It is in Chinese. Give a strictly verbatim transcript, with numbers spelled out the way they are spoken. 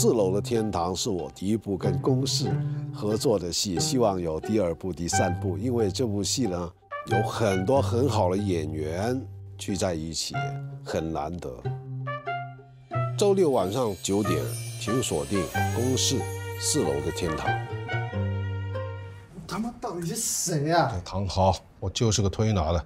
四楼的天堂是我第一部跟公视合作的戏，希望有第二部、第三部，因为这部戏呢有很多很好的演员聚在一起，很难得。周六晚上九点，请锁定公视四楼的天堂。他妈到底是谁呀、啊？唐豪，我就是个推拿的。